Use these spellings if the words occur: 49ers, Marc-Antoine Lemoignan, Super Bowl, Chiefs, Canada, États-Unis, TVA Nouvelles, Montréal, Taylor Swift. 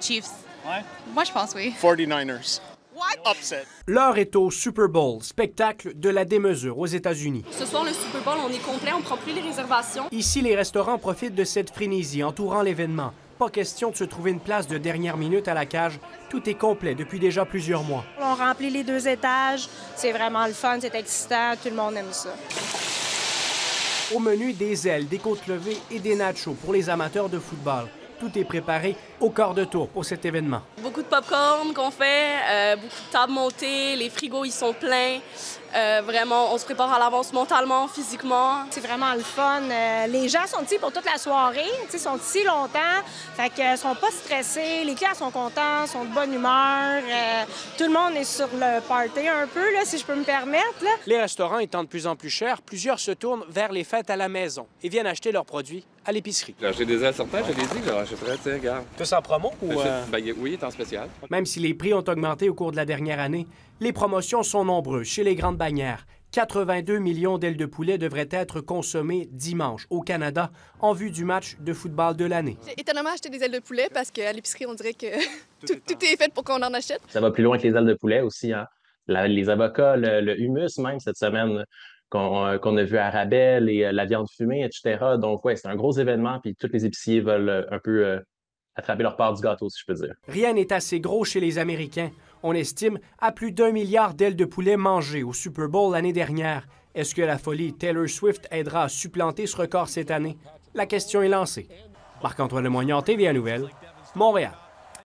Chiefs. Ouais. Moi, je pense oui. 49ers. What? Upset. L'heure est au Super Bowl, spectacle de la démesure aux États-Unis. Ce soir, le Super Bowl, on est complet, on prend plus les réservations. Ici, les restaurants profitent de cette frénésie entourant l'événement. Pas question de se trouver une place de dernière minute à la cage. Tout est complet depuis déjà plusieurs mois. On remplit les deux étages. C'est vraiment le fun, c'est excitant. Tout le monde aime ça. Au menu, des ailes, des côtes levées et des nachos pour les amateurs de football. Tout est préparé au quart de tour pour cet événement. Beaucoup de pop-corn qu'on fait, beaucoup de tables montées, les frigos, ils sont pleins. Vraiment, on se prépare à l'avance mentalement, physiquement. C'est vraiment le fun. Les gens sont ici pour toute la soirée, ils sont ici longtemps, fait qu'ils ne sont pas stressés, les clients sont contents, sont de bonne humeur. Tout le monde est sur le party un peu, là, si je peux me permettre. Là. Les restaurants étant de plus en plus chers, plusieurs se tournent vers les fêtes à la maison et viennent acheter leurs produits à l'épicerie. J'ai des ailes certaines, je les dis, j'achèterais, tiens, regarde. Tous en promo ou... Ben, oui, en spécial. Même si les prix ont augmenté au cours de la dernière année, les promotions sont nombreuses chez les grandes bannières. 82 millions d'ailes de poulet devraient être consommées dimanche au Canada en vue du match de football de l'année. J'ai étonnamment acheté des ailes de poulet parce qu'à l'épicerie, on dirait que tout est fait pour qu'on en achète. Ça va plus loin que les ailes de poulet aussi. Hein? Les avocats, le hummus même cette semaine qu'on a vu à rabais, la viande fumée, etc. Donc oui, c'est un gros événement puis tous les épiciers veulent un peu... attraper leur part du gâteau, si je peux dire. Rien n'est assez gros chez les Américains. On estime à plus d'1 milliard d'ailes de poulet mangées au Super Bowl l'année dernière. Est-ce que la folie Taylor Swift aidera à supplanter ce record cette année? La question est lancée. Marc-Antoine Lemoignan, TVA Nouvelles, Montréal.